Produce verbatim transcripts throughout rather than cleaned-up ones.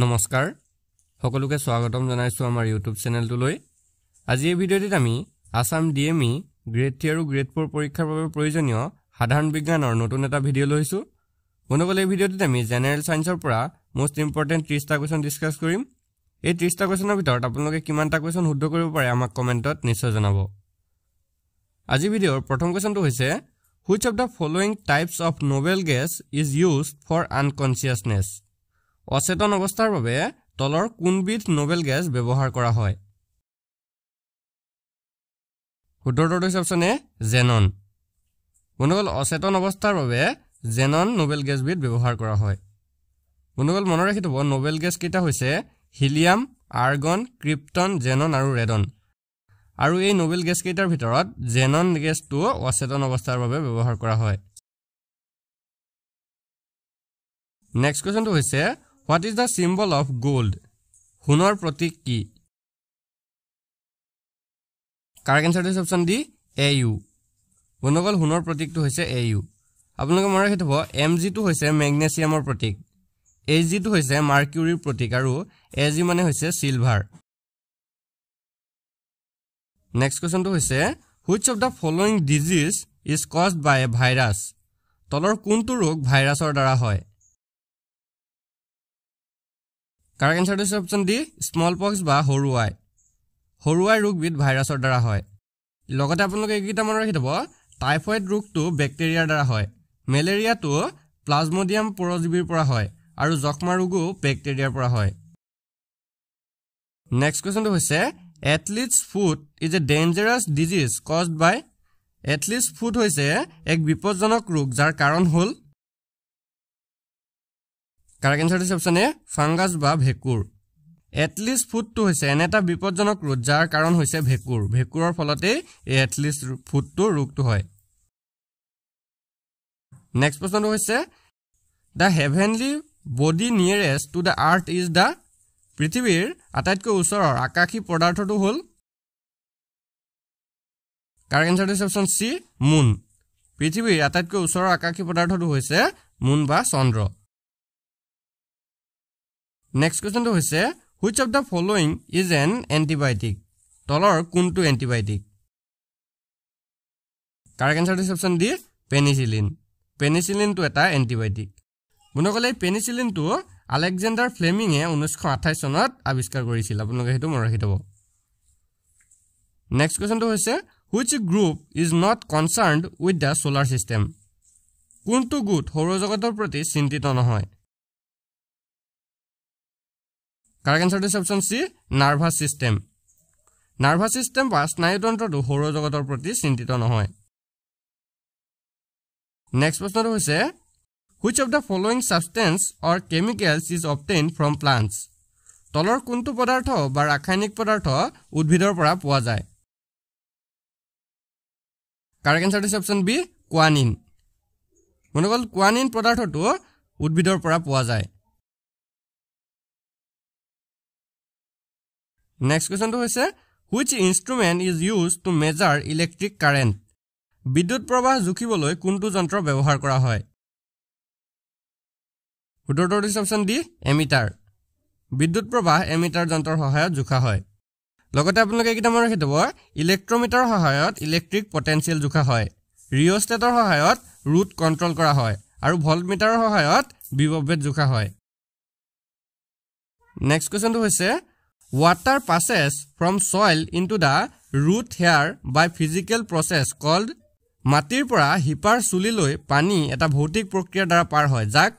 নমস্কাৰ সকলোকে স্বাগতম জনাইছো আমাৰ ইউটিউব চেনেলটোলৈ আজি এই ভিডিঅ'টিত আমি আসাম ডিএমই গ্ৰেড থ্ৰী আৰু গ্ৰেড ফ'ৰ পৰীক্ষাৰ বাবে প্ৰয়োজনীয় সাধাৰণ বিজ্ঞানৰ নতুন এটা ভিডিঅ' লৈছো বন্ধুসকল এই ভিডিঅ'টিত আমি জেনাৰেল সায়েন্সৰ পৰা মোষ্ট ইম্পৰ্টেণ্ট ত্ৰিশ টা কোৱেশ্চন ডিসকাস কৰিম এই ত্ৰিশ টা কোৱেশ্চনৰ ভিতৰত আপোনালোকে কিমান টা কোৱেশ্চন শুদ্ধ কৰিব পাৰে আমাক কমেন্টত নিশ্চয় জনাব আজি ভিডিঅ'ৰ প্ৰথম কোৱেশ্চনটো হৈছে which of the following types of Nobel gas is used for unconsciousness Osseton অবস্থাৰ বাবে তলৰ কোনবিধ নোবেল গ্যাস ব্যৱহাৰ কৰা হয় উত্তৰটো হৈছে অপচন এ জেনন মনগল অচেতন অৱস্থাৰ বাবে জেনন নোবেল গ্যাস বিধ ব্যৱহাৰ কৰা হয় মনগল মন ৰাখিব নোবেল গ্যাস কিটা হৈছে হিলিয়াম আর্গন ক্রিপ্টন জেনন আৰু ৰেডন আৰু এই নোবেল গ্যাস কিটাৰ ভিতৰত জেনন গ্যাসটো অচেতন অৱস্থাৰ বাবে ব্যৱহাৰ কৰা হয় নেক্সট কোৱেশ্চনটো হৈছে What is the symbol of gold? Hunor pratik ki? Correct answer is option D, AU. Bunogol hunor pratik to hise AU. Apunoge mone rakhitho MG to hise magnesium or pratik. AG to hise mercury pratik aru AG mane hise silver. Next question to hise which of the following disease is caused by a virus? Tolor kuntu rog virus or dara hoy. Correct answer is option D, smallpox ba horuai. Horuai rug with virus or dara hoy. Logata apunoge ekita mon rakhibo typhoid rug to bacteria dara hoy. Malaria to plasmodium porosibir pora hoy aru jokma rugu bacteria pora hoy. Next question to hoise athlete's foot is a dangerous disease caused by athlete's foot hoise ek bipodjonok rug jar karon hol Correct answer is option A, fungus ba Becquerel. Athlete's foot to hise eneta bipodjonok rog jar karon hoise Becquerel. Becquerel folote ei athlete's foot to rog to hoy. Next question hoise the heavenly body nearest to the earth is the prithibir ataitko usoror akashi podartho to hol. Correct answer is option C, moon. Prithibir ataitko usoror akashi podartho to hoise moon ba chandra. Next question to hoise which of the following is an antibiotic? Tolor kuntu antibiotic. Correct answer is option D, penicillin. Penicillin to eta antibiotic. Bunokole penicillin to Alexander Fleming e nineteen twenty-eight sonot aviskar korisil apunoge hetu mon rakhibo. Next question to hoise which group is not concerned with the solar system? Kuntu gut horojogotor proti chintito nohoy. Correct answer is option C, nervous system. Nervous system ba snaiyutantra to horojogotor proti chintito nohoy. Next question hoise which of the following substance or chemicals is obtained from plants? Tolor kuntu podartho ba rakhayanik podartho udbhidor pora poa jay. Correct answer is option B, quinine. Monogol quinine podartho to udbhidor pora poa jay. Next question to hoise which instrument is used to measure electric current? Bidut prabah jukiboloi kuntu jontra byabohar kora hoy. Uttor is option D, ammeter. Bidut prabah ammeter jontor hohayot jukha hoy. Logote apnaloke ekita mon rakhibo electrometer hohayot electric potential jukha hoy. Rheostator hohayot root control kora hoy aru voltmeter hohayot bibobet jukha hoy. Next question to hoise Water passes from soil into the root hair by physical process called matir pora hipar suliloi pani eta bhautik prokriya dara par hoy jak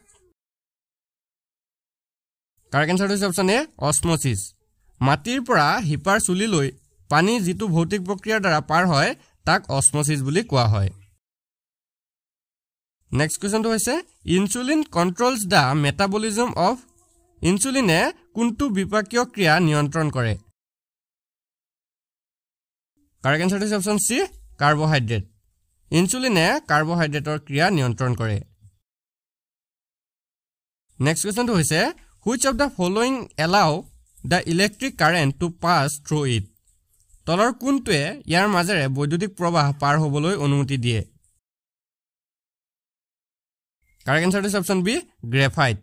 Correct answer is option A, osmosis. Matir pora hipar suliloi pani jitu bhautik prokriya dara par hoy tak osmosis buli koa hoy Next question to hoise insulin controls the metabolism of insulin e kuntu bipakio kriya niyontron kore Correct answer is option C, carbohydrate. Insulin e carbohydrate or kriya niyontron kore Next question to hoise which of the following allow the electric current to pass through it Tolor kuntu e yar majare boidyutik probah par hoboloi onuti diye Correct answer is option B, graphite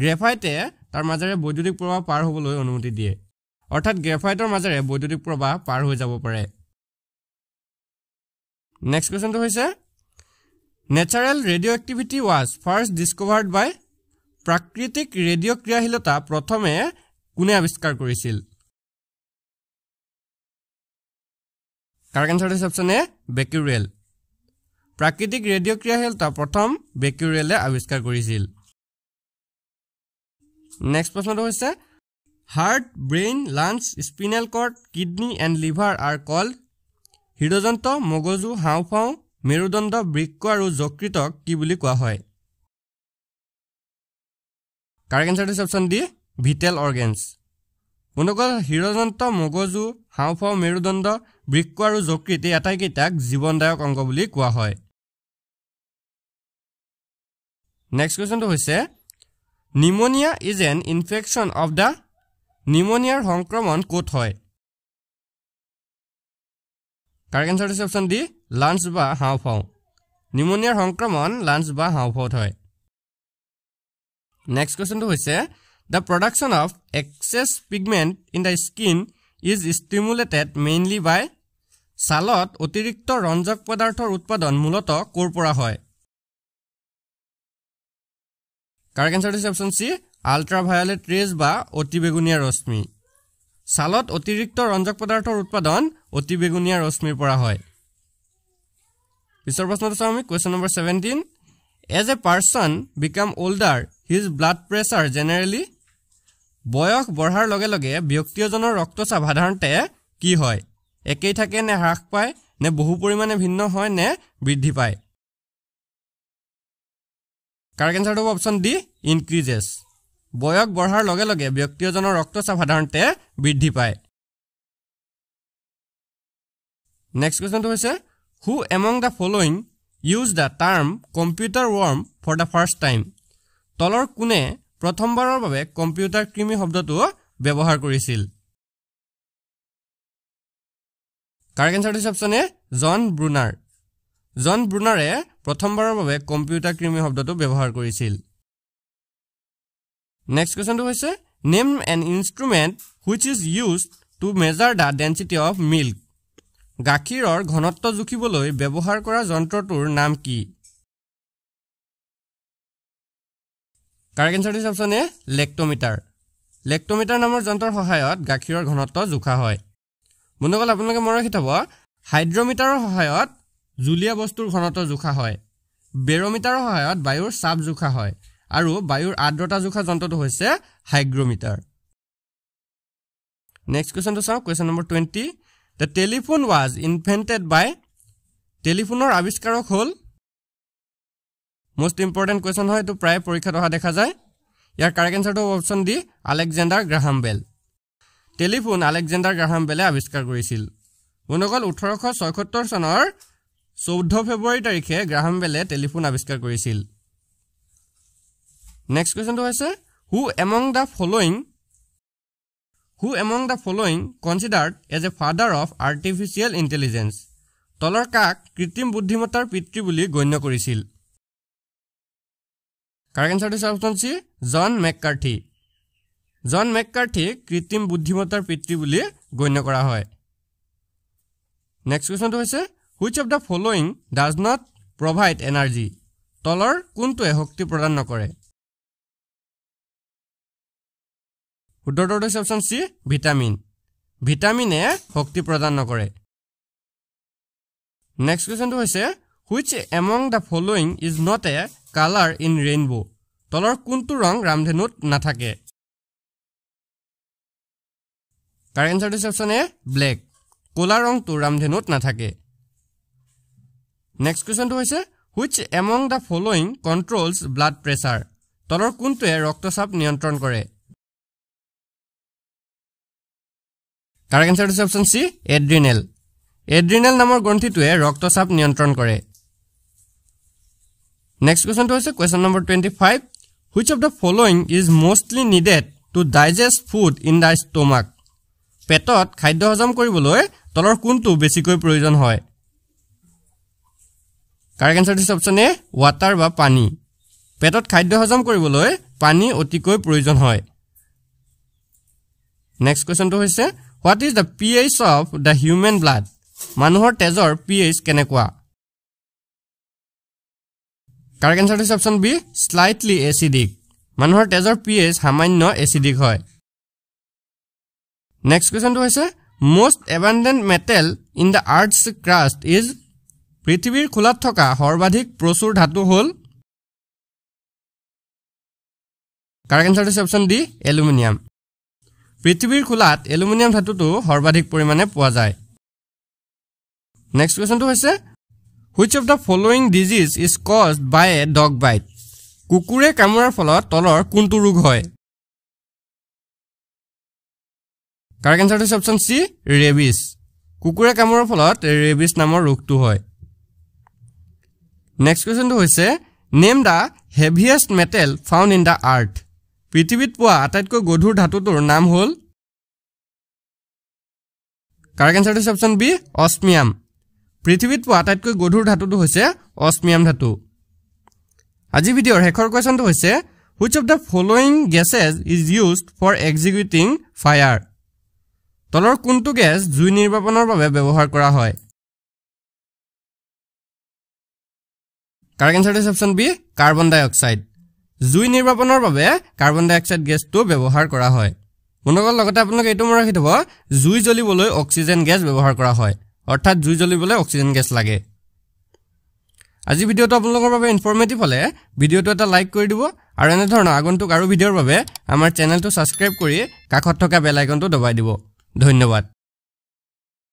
Graphite তার মাজেৰে বৈদ্যুতিক প্ৰবাহ পাৰ হ'বলৈ অনুমতি দিয়ে অৰ্থাৎ গ্ৰাফাইটৰ মাজেৰে বৈদ্যুতিক প্ৰবাহ পাৰ হৈ যাব পাৰে নেক্সট কোৱেশ্চনটো হৈছে Natural radioactivity was first discovered by প্রাকৃতিক রেডিওক্রিয়াহীলতা প্রথমে কোনে আবিষ্কার কৰিছিল কারেক্ট আনসার হৈছে অপশন এ বেকুৰেল প্রাকৃতিক রেডিওক্রিয়াহীলতা প্রথম বেকুৰেলে আবিষ্কার কৰিছিল নেক্সট প্ৰশ্নটো হৈছে heart brain lungs spinal cord kidney and liver are called হৃদযন্ত্ৰ মগজু হাওঁফাওঁ মেরুদণ্ড বৃক্ক আৰু যকৃতক কি বুলি কোৱা হয় correct answer is option D vital organs মনগল হৃদযন্ত্ৰ মগজু হাওঁফাওঁ মেরুদণ্ড বৃক্ক আৰু যকৃত এটাইকেইটাক জীৱনদায়ক অংগ বুলি কোৱা হয় নেক্সট কোৱেশ্চনটো হৈছে pneumonia is an infection of the নিউমোনিয়াৰ সংক্ৰমণ ক'ত হয় correct answer is option D lungs বা হাওঁফাওঁ নিউমোনিয়াৰ সংক্ৰমণ লাংস বা হাওঁফাওঁত হয় Next question to which the production of excess pigment in the skin is stimulated mainly by salat otirikto ranjak padarthor utpadon muloto korpora hoy correct answer is option C ultraviolet rays ba otibegunia rosmi salat otirikto ranjak padarthor utpadon otibegunia rosmi pora hoy Pisor prashno sami question number seventeen As a person become older His blood pressure generally বয়স বঢ়াৰ লগে লগে ব্যক্তিজনৰ ৰক্তচাপ সাধাৰণতে কি হয় একেই থাকে নে হ্ৰাস পায় নে বহু পৰিমাণে ভিন্ন হয় নে বৃদ্ধি পায় কাৰেক্ট আনসার হ'ব অপচন ডি ইনক্ৰিজেস বয়স বঢ়াৰ লগে লগে ব্যক্তিজনৰ ৰক্তচাপ সাধাৰণতে বৃদ্ধি পায় নেক্সট কোৱেশ্চনটো হৈছে who among the following use the term computer worm for the first time তলৰ কোনে প্ৰথমবাৰৰ বাবে কম্পিউটাৰ কৃমি শব্দটো ব্যৱহাৰ কৰিছিল কাৰেক্ট আনসার হৈছে অপচন এ জন ব্ৰুনাৰ জন ব্ৰুনাৰে প্ৰথমবাৰৰ বাবে কম্পিউটাৰ কৃমি শব্দটো ব্যৱহাৰ কৰিছিল নেক্সট কোৱেশ্চনটো হৈছে name an instrument which is used to measure the density of milk গাখীৰৰ ঘনত্ব জুখিবলৈ ব্যৱহাৰ কৰা যন্ত্ৰটোৰ নাম কি correct answer is option A lactometer lactometer নামৰ যন্ত্ৰৰ সহায়ত গাখীৰৰ ঘনত্ব জোখা হয় মনগল আপোনালোকে মন ৰাখি থব হাইড্ৰমিটাৰৰ সহায়ত জুলীয়া বস্তুৰ ঘনত্ব জোখা হয় বেৰমিটাৰৰ সহায়ত বায়ুৰ চাপ জোখা হয় আৰু বায়ুৰ আদ্ৰতা জোখা যন্ত্ৰটো হৈছে হাইগ্ৰমিটাৰ নেক্সট কোৱেশ্চনটো চাও question number twenty the telephone was invented by টেলিফোনৰ আৱিষ্কাৰক হ'ল Most important question है तो प्राय परीक्षा तो हाँ देखा जाए यार करेक्ट आंसर तो option D Alexander Graham Bell telephone Alexander Graham बेले आविष्कार কৰিছিল মনগল eighteen seventy-six চনৰ চৌধ্য ফেব্ৰুৱাৰী তাৰিখে গ্রাহাম বেলে টেলিফোন আবিষ্কাৰ কৰিছিল নেক্সট কোৱেশ্চনটো হৈছে who among the following who among the following considered as a father of artificial intelligence তলৰ কাক কৃত্রিম বুদ্ধিমত্তাৰ পিতৃ বুলি গণ্য কৰিছিল correct answer is option C John McCarthy John McCarthy কৃত্রিম বুদ্ধিমত্তাৰ পিতৃ বুলি গণ্য কৰা হয় নেক্সট কোৱেশ্চনটো হৈছে which of the following does not provide energy তলৰ কোনটোৱে শক্তি প্ৰদান নকৰে উত্তৰটো হৈছে অপশন সি ভিটামিন ভিটামিনে শক্তি প্ৰদান নকৰে নেক্সট কোৱেশ্চনটো হৈছে which among the following is not a colour in rainbow তলৰ কোনটো ৰং ৰামধেনুত নাথাকে কাৰেক্ট আনসার ইজ অপচন এ ব্লেক কোলা ৰংটো ৰামধেনুত নাথাকে নেক্সট কোৱেশ্চনটো হৈছে which among the following controls blood pressure তলৰ কোনটোৱে ৰক্তচাপ নিয়ন্ত্ৰণ কৰে correct answer is option C adrenal adrenal নামৰ গ্ৰন্থিটোৱে ৰক্তচাপ নিয়ন্ত্ৰণ কৰে Next question to us is question number twenty-five. Which of the following is mostly needed to digest food in the stomach? Petot khaidya hajam koriboloi tolor kuntu besikoi proyojon hoy. Correct answer is option A water ba pani. Petot khaidya hajam koriboloi pani otikoi proyojon hoy. Next question to hoise, what is the pH of the human blood? Manuhor tezor pH kenekwa? Correct answer is option B, slightly acidic. Manuhor tezor pH hamanyo acidic hoy. Next question to hoise, most abundant metal in the earth's crust is prithibir khulat thoka horbadhik prosur dhatu hol. Correct answer is option D, aluminium. Prithibir khulat aluminium dhatu tu horbadhik porimane poa jay. Next question to hoise, which of the following disease is caused by a dog bite? Kukure kamurar pholot tolor kuntu rog hoy? Correct answer is option C, Revis. Kukure kamurar pholot Revis namor rog tu hoy. Next question to hoise, name the heaviest metal found in the earth. Prithibit poa ataitko godhur dhatu tur naam hol? Correct answer is option B, osmium. Prithibit poa ataitko godhur dhatu tu hoise osmium dhatu. Aji video hekhor question to hoise, which of the following gases is used for executing fire? Tolor kuntu gas jui nirbapanor babe byabohar kora hoy? Correct answer is option B, carbon dioxide. Jui nirbapanor babe carbon dioxide gas tu byabohar kora hoy. Monogol logote apunok etu mora khithoba jui joliboloi oxygen gas byabohar kora hoy. Orthat jui joliboloi oxygen gas lage. Aji video to apunokor babe informative hole video to eta like kori dibo aru ene dhoroner agontuk aru video babe amar channel to subscribe kori kakhot thoka bell icon to dabai dibo. ধন্যবাদ।